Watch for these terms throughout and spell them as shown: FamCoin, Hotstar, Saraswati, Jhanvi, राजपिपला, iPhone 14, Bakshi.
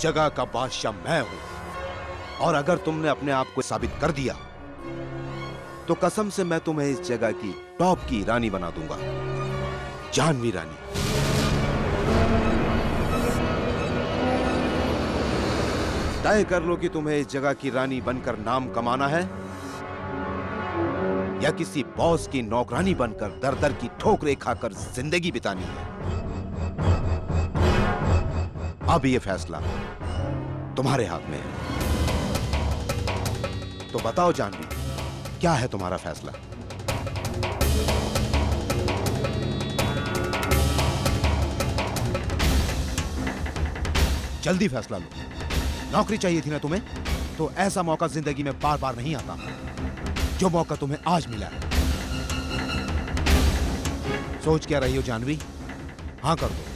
जगह का बादशाह मैं हूं, और अगर तुमने अपने आप को साबित कर दिया तो कसम से मैं तुम्हें इस जगह की टॉप की रानी बना दूंगा, जाह्नवी रानी। तय कर लो कि तुम्हें इस जगह की रानी बनकर नाम कमाना है या किसी बॉस की नौकरानी बनकर दर दर की ठोकरें खाकर जिंदगी बितानी है। अब ये फैसला तुम्हारे हाथ में है, तो बताओ जाह्नवी, क्या है तुम्हारा फैसला? जल्दी फैसला लो। नौकरी चाहिए थी ना तुम्हें, तो ऐसा मौका जिंदगी में बार बार नहीं आता जो मौका तुम्हें आज मिला है। सोच क्या रही हो जाह्नवी? हां कर दो।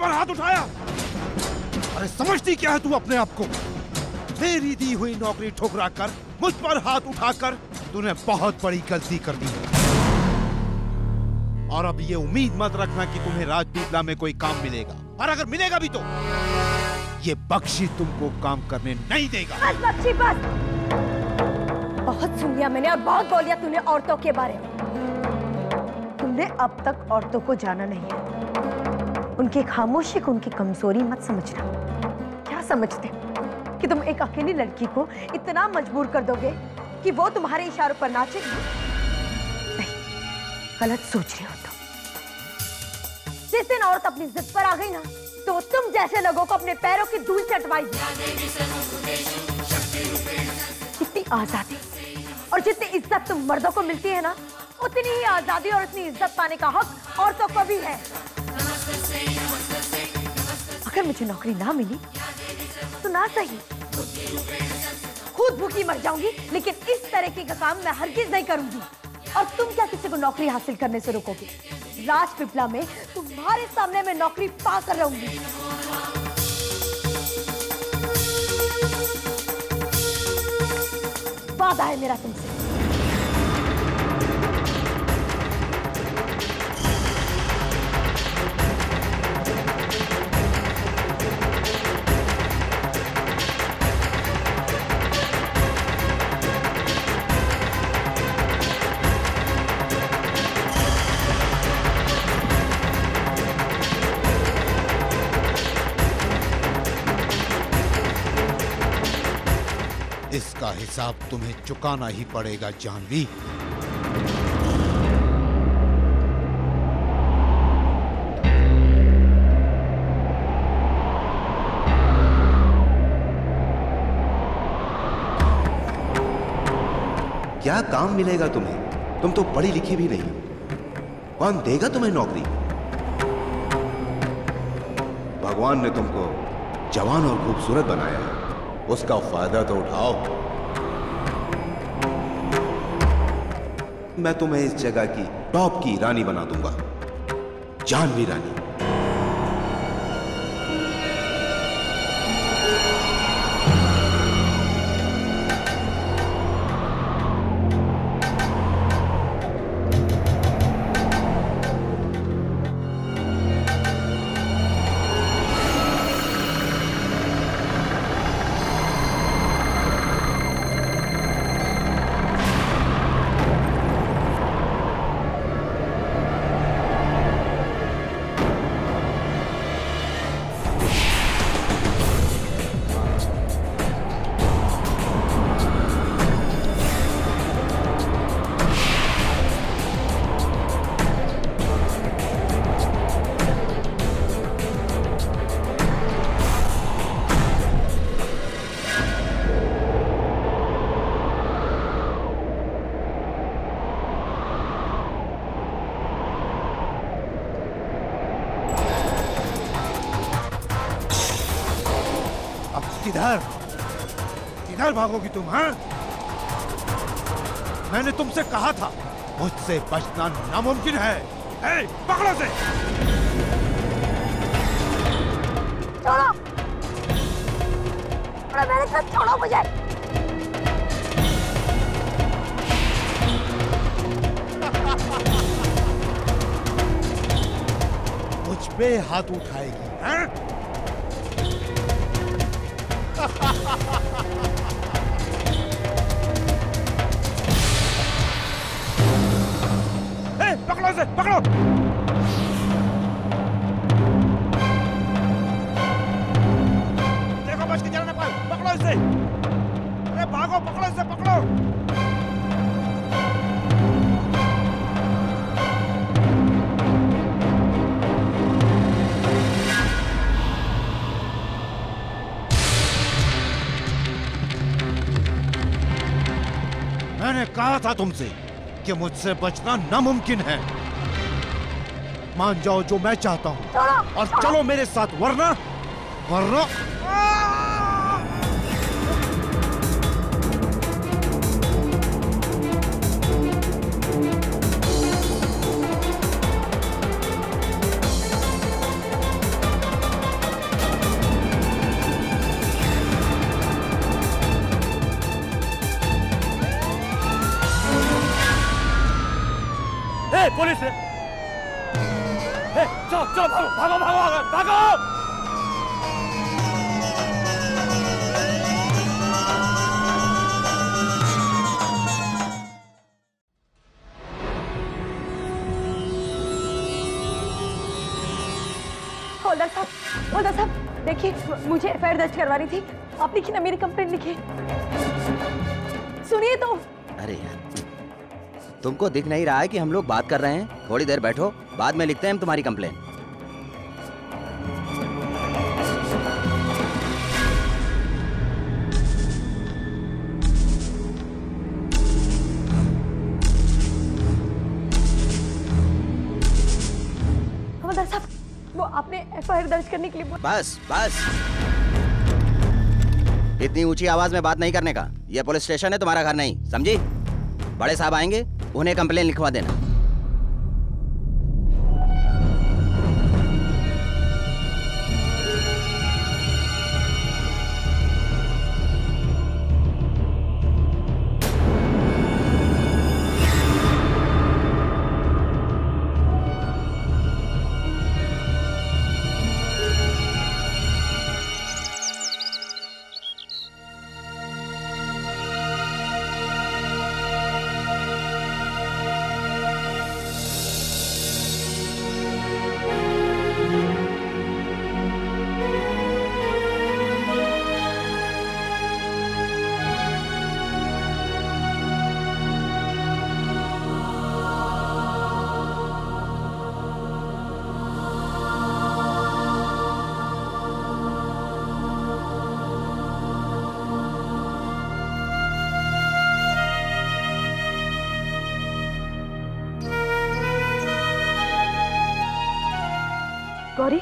पर हाथ उठाया? अरे समझती क्या है तू अपने आप को? मेरी दी हुई नौकरी ठुकरा कर, मुझ पर हाथ उठाकर तूने बहुत बड़ी गलती कर दी। और अब ये उम्मीद मत रखना कि तुम्हें राजपीपला में कोई काम मिलेगा, और अगर मिलेगा भी तो ये बख्शी तुमको काम करने नहीं देगा। बस बख्शी बस, बहुत सुन लिया मैंने और बहुत बोल लिया तूने औरतों के बारे में। तुमने अब तक औरतों को जाना नहीं है। उनकी खामोशी को उनकी कमजोरी मत समझना। क्या समझते कि तुम एक अकेली लड़की को इतना मजबूर कर दोगे कि वो तुम्हारे इशारों पर नाचेगी? नहीं, गलत सोच रहे हो तुम। जिस दिन औरत अपनी जिद पर आ गई ना, तो तुम जैसे लोगों को अपने पैरों की धूल से हटवाएगी। कितनी आजादी और जितनी इज्जत तुम मर्दों को मिलती है ना, उतनी ही आजादी और उतनी इज्जत पाने का हक औरतों को भी है। अगर मुझे नौकरी ना मिली तो ना सही, खुद भूखी मर जाऊंगी, लेकिन इस तरीके का काम मैं हरगिज नहीं करूंगी। और तुम क्या किसी को नौकरी हासिल करने से रोकोगे? राजपिपला में तुम्हारे सामने मैं नौकरी पा कर रहूंगी। वादा है मेरा तुमसे। इसका हिसाब तुम्हें चुकाना ही पड़ेगा जाह्नवी। क्या काम मिलेगा तुम्हें? तुम तो पढ़ी लिखी भी नहीं। कौन देगा तुम्हें नौकरी? भगवान ने तुमको जवान और खूबसूरत बनाया है, उसका फायदा तो उठाओ। मैं तुम्हें इस जगह की टॉप की रानी बना दूंगा, जाह्नवी रानी। किधर किधर भागोगी तुम? हाँ, मैंने तुमसे कहा था मुझसे बचना नामुमकिन है। ए, पकड़ो से। छोड़ो, छोड़ो मेरे साथ, छोड़ो मुझे। मुझ पे हाथ उठाएगी हैं? पकड़ो से, पकड़ो। देखो बच के जाना पाओ, पकड़ो इसे। अरे भागो, पकड़ो इसे, पकड़ो। मैंने कहा था तुमसे कि मुझसे बचना नामुमकिन है। मान जाओ जो मैं चाहता हूं और चलो मेरे साथ, वरना पुलिस है। चलो चलो भागो भागो भागो भागो। होल्डर साहब देखिए, मुझे एफआईआर दर्ज करवानी थी, आप लिखी ना मेरी कंप्लेंट लिखी, सुनिए तो। अरे यार तुमको दिख नहीं रहा है कि हम लोग बात कर रहे हैं? थोड़ी देर बैठो, बाद में लिखते हैं हम तुम्हारी कंप्लेंट। हवलदार साहब, वो आपने एफआईआर दर्ज करने के लिए बोला। बस बस, इतनी ऊंची आवाज में बात नहीं करने का। ये पुलिस स्टेशन है, तुम्हारा घर नहीं, समझी? बड़े साहब आएंगे, उन्हें कंप्लेन लिखवा देना। गौरी,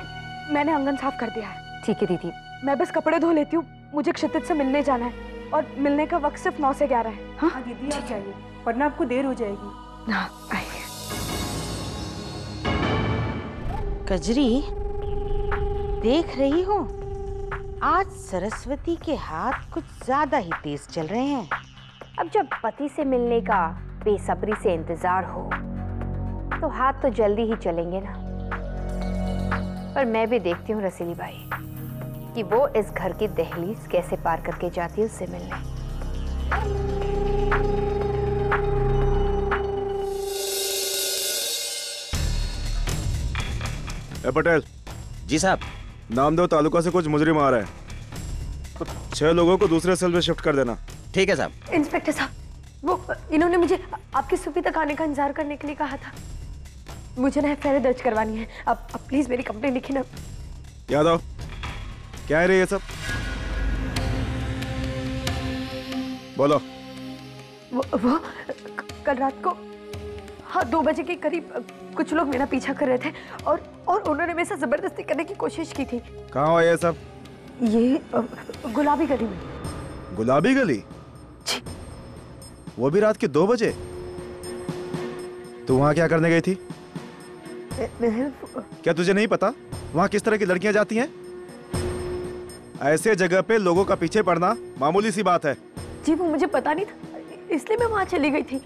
मैंने आंगन साफ कर दिया है। ठीक है दीदी, मैं बस कपड़े धो लेती हूँ, मुझे क्षितिज से मिलने जाना है और मिलने का वक्त सिर्फ 9 से 11 है। हाँ हा, दीदी आप जाइए वरना आपको देर हो जाएगी। हाँ आइए। कजरी देख रही हो, आज सरस्वती के हाथ कुछ ज्यादा ही तेज चल रहे हैं। अब जब पति से मिलने का बेसब्री से इंतजार हो तो हाथ तो जल्दी ही चलेंगे ना। पर मैं भी देखती हूँ रसीली बाई कि वो इस घर की दहलीज कैसे पार करके जाती है उससे मिलने। ए पटेल जी साहब, नामदेव तालुका से कुछ मुजरिम आ रहे हैं तो 6 लोगों को दूसरे सेल में शिफ्ट कर देना। ठीक है साहब। इंस्पेक्टर साहब, वो इन्होंने मुझे आपकी सुबह तक आने का इंतजार करने के लिए कहा था। मुझे ना एफआईआर दर्ज करवानी है, अब प्लीज मेरी कंप्लेंट लिखी ना। याद आओ, क्या है रे ये सब? बोलो। वो कल रात को हाँ 2 बजे के करीब कुछ लोग मेरा पीछा कर रहे थे और उन्होंने मेरे साथ जबरदस्ती करने की कोशिश की थी। कहाँ हुआ ये सब? ये गुलाबी गली में। गुलाबी गली, वो भी रात के 2 बजे? तू वहाँ क्या करने गई थी? क्या तुझे नहीं पता वहाँ किस तरह की लड़कियाँ जाती हैं? ऐसे जगह पे लोगों का पीछे पड़ना मामूली सी बात है। जी वो मुझे पता नहीं था, इसलिए मैं वहाँ चली गई थी।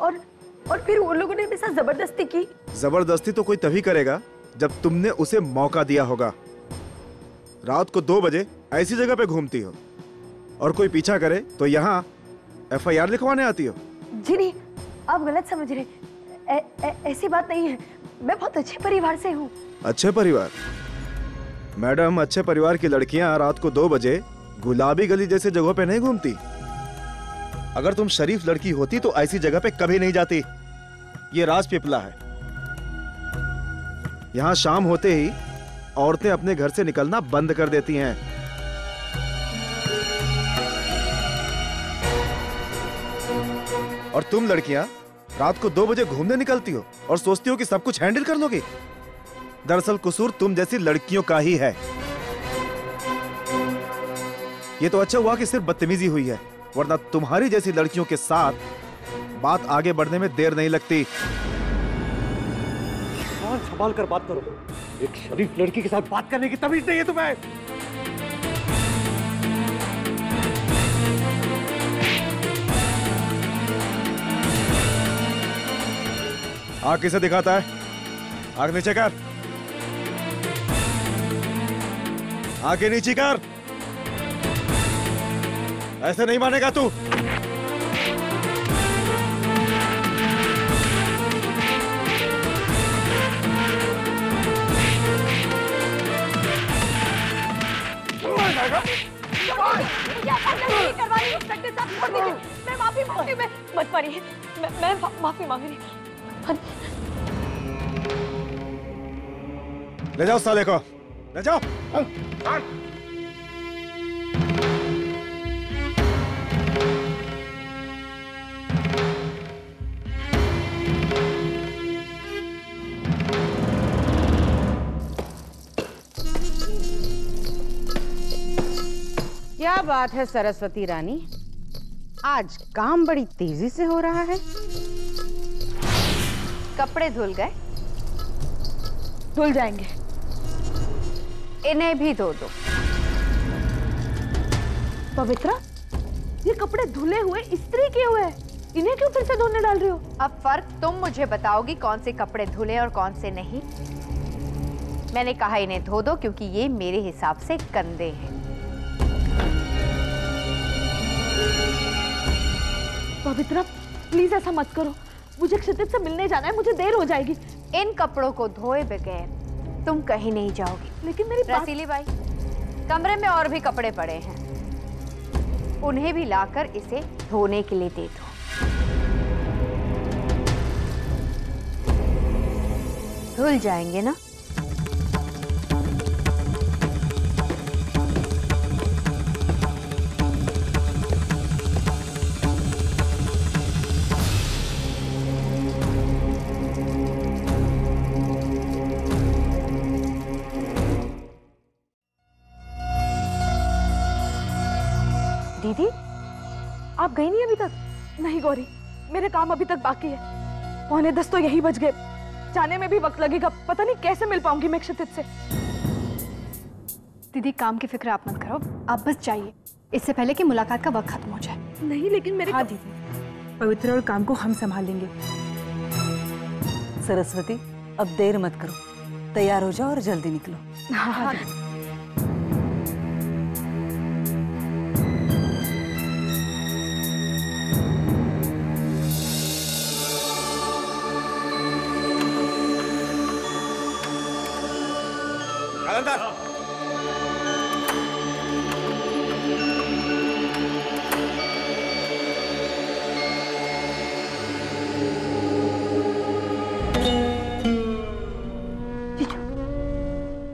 और फिर उन लोगों ने मेरे साथ जबरदस्ती की। जबरदस्ती तो कोई तभी करेगा जब तुमने उसे मौका दिया होगा। रात को 2 बजे ऐसी जगह पे घूमती हो और कोई पीछा करे तो यहाँ FIR लिखवाने आती हो? जी नहीं, आप गलत समझ रहे हैं, ऐसी बात नहीं है। मैं बहुत अच्छे परिवार से हूँ। अच्छे परिवार? मैडम, अच्छे परिवार की लड़कियाँ रात को 2 बजे गुलाबी गली जैसे जगहों पे नहीं घूमती। अगर तुम शरीफ लड़की होती तो ऐसी जगह पे कभी नहीं जाती। ये राजपिपला है, यहाँ शाम होते ही औरतें अपने घर से निकलना बंद कर देती हैं। और तुम लड़कियां रात को 2 बजे घूमने निकलती हो और सोचती हो कि सब कुछ हैंडल कर लोगी। दरअसल कसूर तुम जैसी लड़कियों का ही है। ये तो अच्छा हुआ कि सिर्फ बदतमीजी हुई है, वरना तुम्हारी जैसी लड़कियों के साथ बात आगे बढ़ने में देर नहीं लगती। संभाल कर बात करो, एक शरीफ लड़की के साथ बात करने की तमीज नहीं है तुम्हें। आग किसे दिखाता है? आग नीचे कर, आगे नीचे कर। ऐसे नहीं मानेगा तू। मैं माफी मांगती हूँ, मत मारिए, मैं माफी मांग रही हूँ। ले जाओ साले को, ले जाओ। क्या बात है सरस्वती रानी, आज काम बड़ी तेजी से हो रहा है। कपड़े धुल गए? धुल जाएंगे, इन्हें भी धो दो। पवित्रा, ये कपड़े धुले हुए इस्त्री किए हुए हैं, इन्हें क्यों फिर से धोने डाल रही हो? अब फर्क तुम मुझे बताओगी कौन से कपड़े धुले और कौन से नहीं। मैंने कहा इन्हें धो दो क्योंकि ये मेरे हिसाब से गंदे हैं। पवित्रा प्लीज ऐसा मत करो, मुझे क्षितिज से मिलने जाना है, मुझे देर हो जाएगी। इन कपड़ों को धोए बगैर तुम कहीं नहीं जाओगी। लेकिन मेरी रसीली बाई, कमरे में और भी कपड़े पड़े हैं, उन्हें भी लाकर इसे धोने के लिए दे दो। धुल जाएंगे ना। आप गई नहीं अभी तक? नहीं गौरी, मेरे काम अभी तक बाकी है। 9:45 तो यही बज गए, जाने में भी वक्त लगेगा। पता नहीं कैसे मिल पाऊंगी मैं क्षितिज से। दीदी काम की फिक्र आप मत करो, आप बस जाइए इससे पहले कि मुलाकात का वक्त खत्म हो जाए। नहीं लेकिन मेरे हाँ दीदी, पवित्र और काम को हम संभाल लेंगे। सरस्वती अब देर मत करो, तैयार हो जाओ और जल्दी निकलो। हाँ।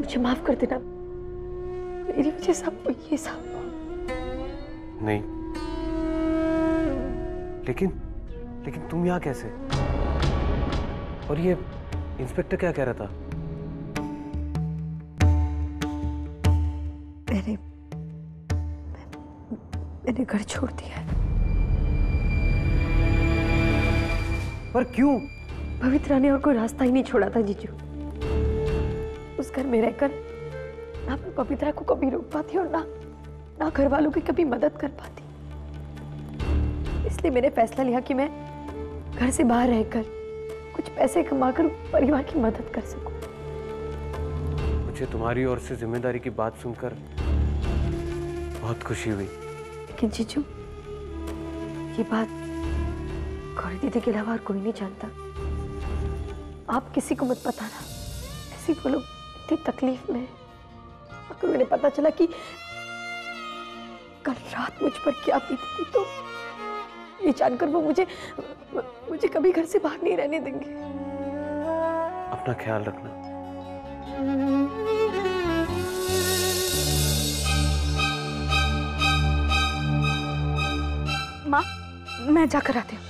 मुझे माफ कर देना, मेरी वजह सब ये सब। नहीं लेकिन तुम यहाँ कैसे? और ये इंस्पेक्टर क्या कह रहा था? मैंने घर छोड़ दिया है। पर क्यों? पवित्रा ने और कोई रास्ता ही नहीं छोड़ा था जीजू। उस घर में रहकर ना मैं पवित्रा को कभी रोक पाती और ना घर वालों की कभी मदद कर पाती। इसलिए मैंने फैसला लिया कि मैं घर से बाहर रहकर कुछ पैसे कमाकर परिवार की मदद कर सकूं। मुझे तुम्हारी ओर से जिम्मेदारी की बात सुनकर बहुत खुशी हुई। लेकिन जीजू, ये बात गौरी दीदी के अलावा कोई नहीं जानता। आप किसी को मत बताना। ऐसी वो लोग इतनी तकलीफ में। अगर मैंने पता चला कि कल रात मुझ पर क्या बीती थी तो ये जानकर वो मुझे कभी घर से बाहर नहीं रहने देंगे। अपना ख्याल रखना। माँ, मैं जाकर आती हूँ।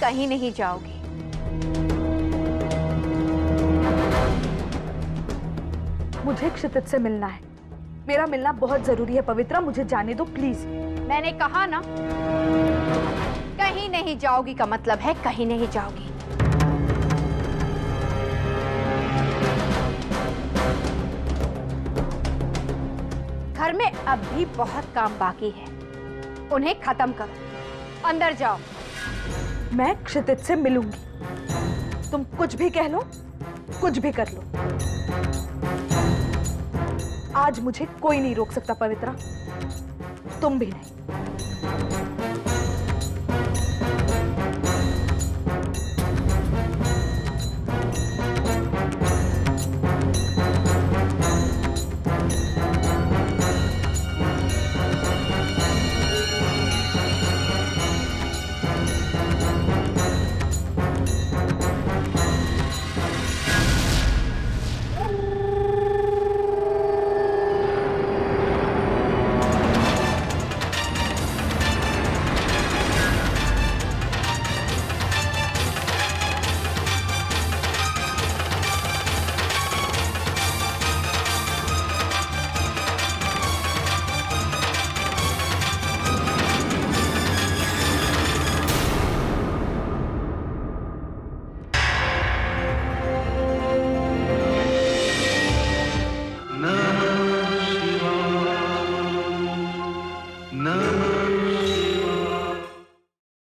कहीं नहीं जाओगे। मुझे क्षितिज से मिलना है। मेरा मिलना बहुत जरूरी है पवित्रा, मुझे जाने दो प्लीज। मैंने कहा ना, कहीं नहीं जाओगी का मतलब है कहीं नहीं जाओगी। घर में अब भी बहुत काम बाकी है, उन्हें खत्म करो, अंदर जाओ। मैं क्षितिज से मिलूंगी। तुम कुछ भी कह लो, कुछ भी कर लो, आज मुझे कोई नहीं रोक सकता पवित्रा, तुम भी नहीं।